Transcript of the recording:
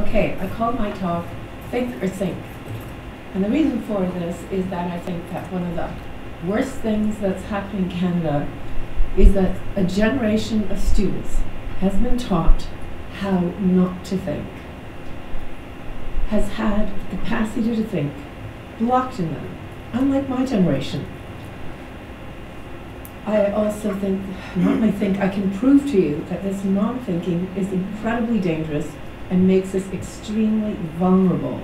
Okay, I call my talk Think or Sink. And the reason for this is that I think that one of the worst things that's happening in Canada is that a generation of students has been taught how not to think, has had the capacity to think blocked in them, unlike my generation. I also think, not only think, I can prove to you that this non-thinking is incredibly dangerous and makes us extremely vulnerable.